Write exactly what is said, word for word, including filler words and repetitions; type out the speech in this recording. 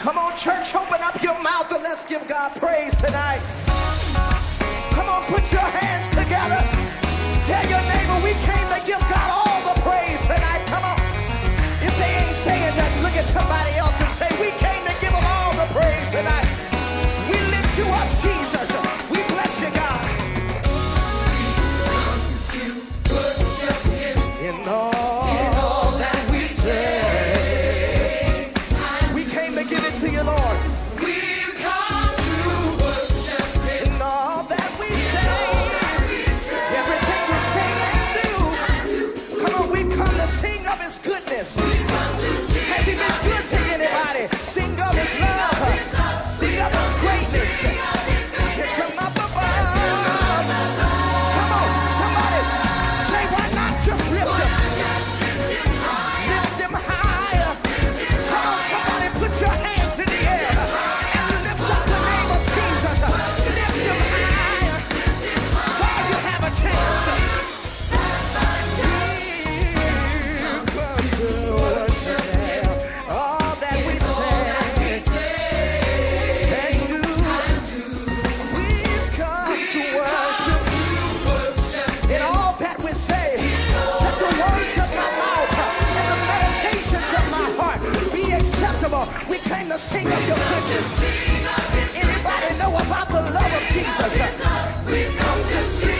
Come on, church, open up your mouth and let's give God praise tonight. Come on, put your hands together. Tell your neighbor we came to give God all the praise tonight. Come on. If they ain't saying nothing, look at somebody else and say, we came to give them all the praise tonight. We lift you up, Jesus. We bless you, God. We want to worship Him in all, in all that we say. We came to sing of your goodness. Anybody know about the love of Jesus? We come to sing.